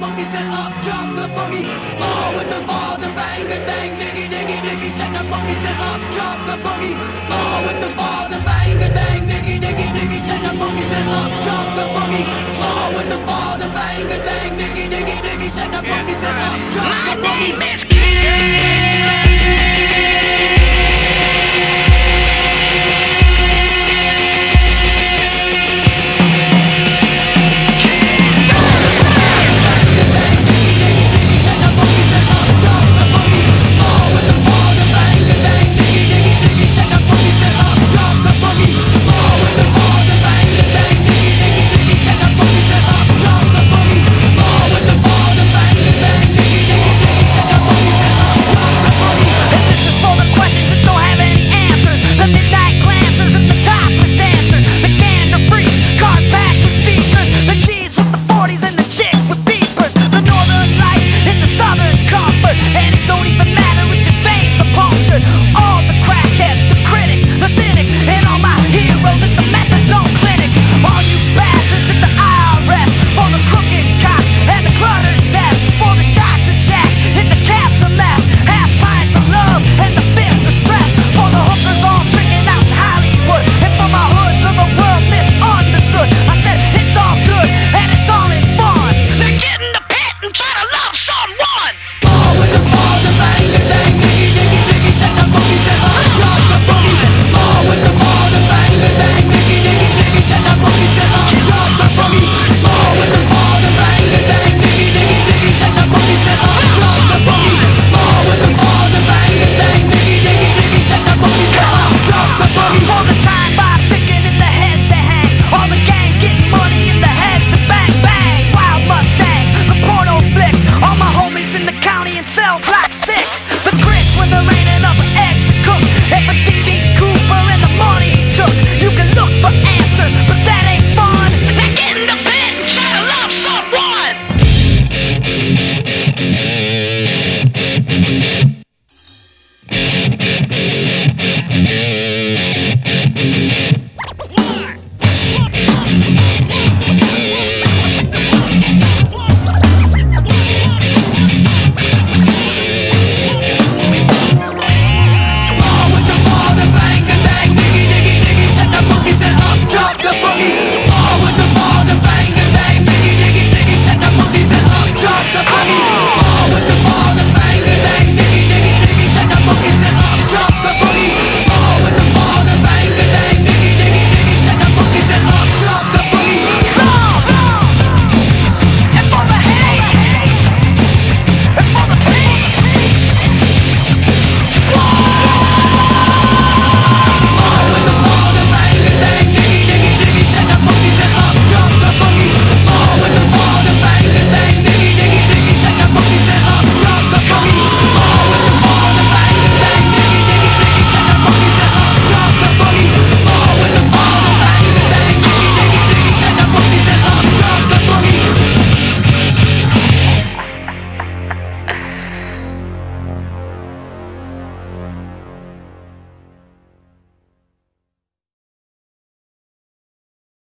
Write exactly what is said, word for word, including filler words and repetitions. boogie, set up, drop the boogie. Ball with the ball, the bang, the bang, diggy, diggy, diggy. Set the boogie, set up, drop the boogie. Ball with the ball, the bang, the bang, diggy, diggy, diggy. Set the boogie, set up, drop the boogie. Ball with the ball, the bang, the bang, diggy, diggy, diggy. Set the boogie, set up, drop the boogie.